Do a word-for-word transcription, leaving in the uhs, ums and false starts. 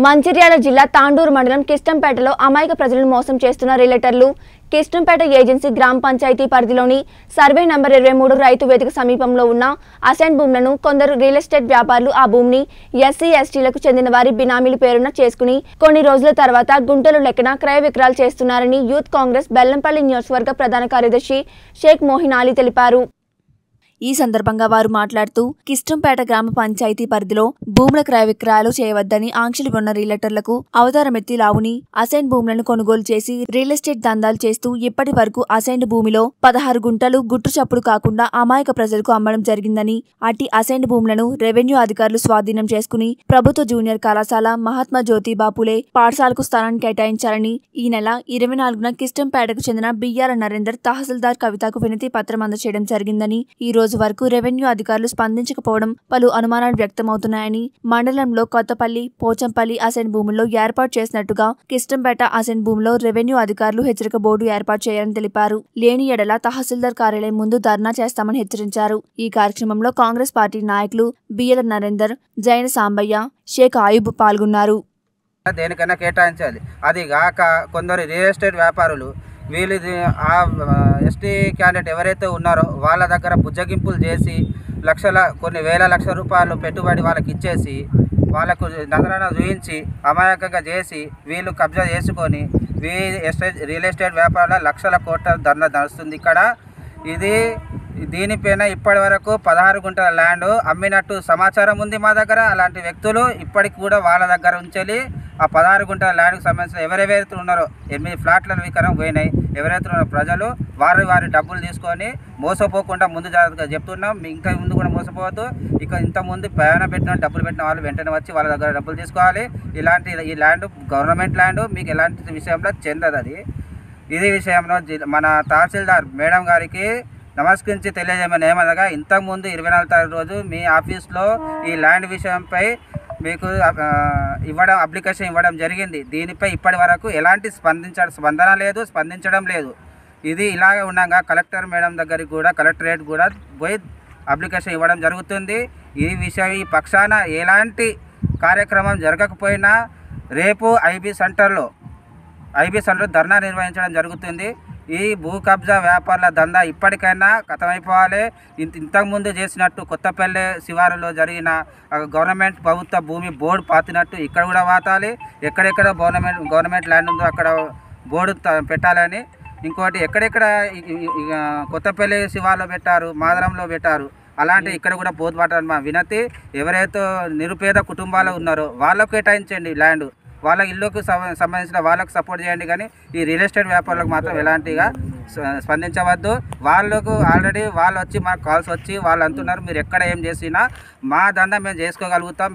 Manchiryal Jilla Tandoor Mandalam Kistanpetalo Amayika Prajalanu Mosam Chestunna Realtorlu Kistanpeta Agency Gram Panchayati Paridhiloni Survey Number twenty-three Raitu Vedika Samipamlo Unna Assigned Bhoomulanu Kondaru Real Estate Vyaparulu Aa Bhoomini S C S T Laku Chendina Vari Binamili Peruna Cheskuni Konni Rojula Tarvata Guntalu Lekkana Kraya Vikrayalu Chestunnarani Youth Congress Bellampalli Niyojakavarga Pradhana Karyadarshi Sheikh Mohin Ali teliparu. ఈ సందర్భంగా వారు మాట్లాడుతూ కిష్టంపేట గ్రామ పంచాయతీ పరిధిలో భూముల క్రయ విక్రయాలు చేయవద్దని ఆంక్షలు ఉన్న రియల్టర్లకు అవతారమెత్తి లావుని అసైన్ భూములను కొనుగోలు చేసి రియల్ ఎస్టేట్ దందాలు చేస్తూ ఇప్పటివరకు అసైన్ భూమిలో పదహారు గుంటలు గుట్టు చప్పుడు కాకుండా అమాయక ప్రజలకు అమ్మడం జరిగిందని అట్టి అసైన్ భూములను రెవెన్యూ అధికారులు స్వాధీనం చేసుకుని ప్రభుత్వ జూనియర్ కళాశాల మహాత్మా జ్యోతిబా పూలే పాఠశాలకు స్థానాన్ని కేటాయించాలని ఈ నెల ఇరవై నాలుగున కిష్టంపేటకు చెందిన బిఆర్ నరేందర్ తహసీల్దార్ కవితకు వినతి పత్రం అందజేయడం జరిగిందని ఈ రోజు వరకు రెవెన్యూ అధికారులు స్పందించకపోవడం పలు అనుమానాలు వ్యక్తమవుతున్నాయని మండలంలో కొత్తపల్లి పోచంపల్లి అసైన్ భూముల్లో ఏర్పాటు చేసినట్టుగా కిష్టంపేట అసైన్ భూముల్లో రెవెన్యూ అధికారులు హెచ్చరిక బోర్డు ఏర్పాటు చేయాలని తెలిపారు. లేని ఎడల తహసీల్దార్ కార్యాలయం ముందు ధర్నా చేస్తామని హెచ్చరించారు. ఈ కార్యక్రమంలో కాంగ్రెస్ పార్టీ నాయకులు బిఎల్ నరేందర్, జైన సాంబయ్య, షేక్ ఆయుబ్ పాల్గొన్నారు. దేనికైనా కేటాయించాలి. అది గాక కొందరు రియల్ ఎస్టేట్ వ్యాపారులు వీళ్ళు ఆ ఎస్టీ క్యాండిడేట్ ఎవరైతే ఉన్నారో వాళ్ళ దగ్గర బుజ్జగింపులు చేసి లక్షల కొన్ని వేల లక్షల రూపాయలు పెట్టుబడి వాళ్ళకి ఇచ్చేసి వాళ్ళకు నగరాన చూయించి అమాయకంగా చేసి వీళ్ళు కబ్జా చేసుకొని వీ ఎస్టేట్ రియల్ ఎస్టేట్ వ్యాపారంలో లక్షల కోట్ల ధర నడుస్తుంది ఇక్కడ. ఇది దీనిపైన ఇప్పటి వరకు పదహారు గుంటల ల్యాండ్ అమ్మినట్టు సమాచారం ఉంది మా దగ్గర. అలాంటి వ్యక్తులు ఇప్పటికి కూడా వాళ్ళ దగ్గర ఉంచాలి. ఆ పదహారు గుంటల ల్యాండ్కి సంబంధించిన ఎవరెవరైతే ఉన్నారో ఎనిమిది ఫ్లాట్ల వికరం పోయినాయి. ఎవరైతే ఉన్నారో ప్రజలు వారి వారి డబ్బులు తీసుకొని మోసపోకుండా ముందు జాగ్రత్తగా చెప్తున్నాం. ఇంకా ముందు కూడా మోసపోవద్దు. ఇక ఇంతకుముందు ప్రయాణ పెట్టిన డబ్బులు పెట్టిన వాళ్ళు వెంటనే వచ్చి వాళ్ళ దగ్గర డబ్బులు తీసుకోవాలి. ఇలాంటి ఈ ల్యాండ్ గవర్నమెంట్ ల్యాండ్ మీకు ఎలాంటి విషయంలో చెందదు. అది ఇదే విషయంలో మన తహసీల్దార్ మేడం గారికి నమస్కరించి తెలియజేయమని ఏమనగా ఇంతకుముందు ఇరవై నాలుగు తారీఖు రోజు మీ ఆఫీస్లో ఈ ల్యాండ్ విషయంపై మీకు ఇవ్వడం అప్లికేషన్ ఇవ్వడం జరిగింది. దీనిపై ఇప్పటి వరకు ఎలాంటి స్పందించ స్పందన లేదు, స్పందించడం లేదు. ఇది ఇలాగే ఉండగా కలెక్టర్ మేడం దగ్గరికి కూడా కలెక్టరేట్ కూడా పోయి అప్లికేషన్ ఇవ్వడం జరుగుతుంది. ఈ విషయం ఈ పక్షాన ఎలాంటి కార్యక్రమం జరగకపోయినా రేపు ఐబీ సెంటర్లో ఐబీ సెంటర్లో ధర్నా నిర్వహించడం జరుగుతుంది. ఈ భూ కబ్జా వ్యాపారుల దందా ఇప్పటికైనా కథమైపోవాలి. ఇంత ఇంతకుముందు చేసినట్టు కొత్తపల్లె శివారులో జరిగిన గవర్నమెంట్ ప్రభుత్వ భూమి బోర్డు పాతినట్టు ఇక్కడ కూడా వాతాలి. ఎక్కడెక్కడ గవర్నమెంట్ గవర్నమెంట్ ల్యాండ్ ఉందో అక్కడ బోర్డు పెట్టాలని. ఇంకోటి ఎక్కడెక్కడ కొత్తపల్లి శివారులో పెట్టారు, మాదరంలో పెట్టారు, అలాంటి ఇక్కడ కూడా పోతుబాటని మా వినతి. ఎవరైతే నిరుపేద కుటుంబాలు ఉన్నారో వాళ్ళకు కేటాయించండి ల్యాండ్. వాళ్ళ ఇళ్ళకు సంబంధించిన వాళ్ళకు సపోర్ట్ చేయండి. కానీ ఈ రియల్ ఎస్టేట్ వ్యాపారులకు మాత్రం ఎలాంటిగా స్పందించవద్దు. వాళ్ళకు ఆల్రెడీ వాళ్ళు వచ్చి మాకు కాల్స్ వచ్చి వాళ్ళు అంటున్నారు మీరు ఎక్కడ ఏం చేసినా మా దందా మేము చేసుకోగలుగుతాం.